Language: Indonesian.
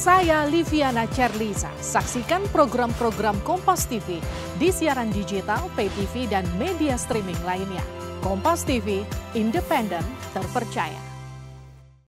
Saya Liviana Cerliza. Saksikan program-program Kompas TV di siaran digital, pay TV, dan media streaming lainnya. Kompas TV, independen, terpercaya.